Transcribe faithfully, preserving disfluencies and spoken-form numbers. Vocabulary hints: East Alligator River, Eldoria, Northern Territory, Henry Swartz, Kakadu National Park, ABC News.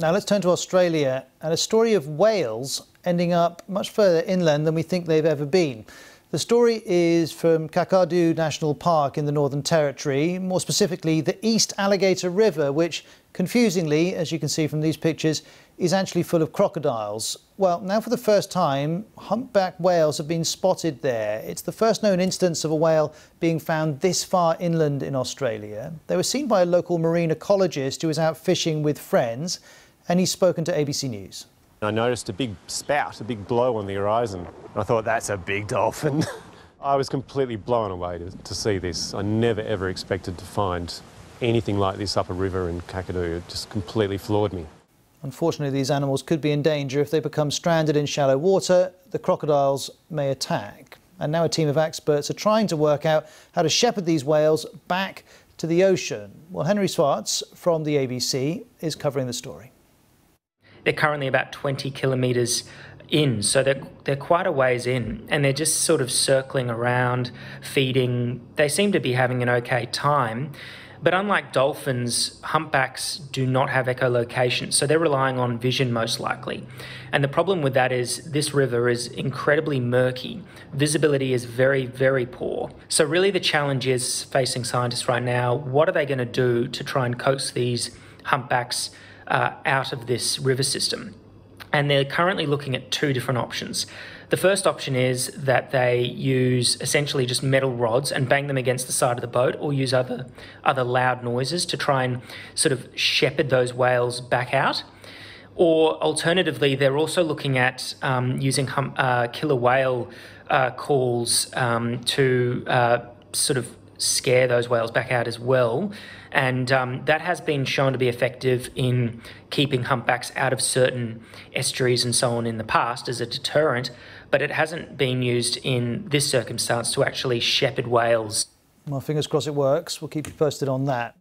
Now let's turn to Australia and a story of whales ending up much further inland than we think they've ever been. The story is from Kakadu National Park in the Northern Territory, more specifically the East Alligator River, which confusingly, as you can see from these pictures, is actually full of crocodiles. Well, now for the first time, humpback whales have been spotted there. It's the first known instance of a whale being found this far inland in Australia. They were seen by a local marine ecologist who was out fishing with friends, and he's spoken to A B C News. I noticed a big spout, a big blow on the horizon. I thought, that's a big dolphin. I was completely blown away to, to see this. I never, ever expected to find anything like this up a river in Kakadu. It just completely floored me. Unfortunately, these animals could be in danger if they become stranded in shallow water. The crocodiles may attack. And now a team of experts are trying to work out how to shepherd these whales back to the ocean. Well, Henry Swartz from the A B C is covering the story. They're currently about twenty kilometres in, so they're, they're quite a ways in, and they're just sort of circling around, feeding. They seem to be having an okay time, but unlike dolphins, humpbacks do not have echolocation, so they're relying on vision most likely. And the problem with that is this river is incredibly murky. Visibility is very, very poor. So really the challenge is facing scientists right now. What are they going to do to try and coax these humpbacks Uh, out of this river system? And they're currently looking at two different options. The first option is that they use essentially just metal rods and bang them against the side of the boat, or use other other loud noises to try and sort of shepherd those whales back out. Or alternatively, they're also looking at um, using hum uh, killer whale uh, calls um, to uh, sort of scare those whales back out as well, and um, that has been shown to be effective in keeping humpbacks out of certain estuaries and so on in the past as a deterrent, but it hasn't been used in this circumstance to actually shepherd whales. Well, fingers crossed it works. We'll keep you posted on that.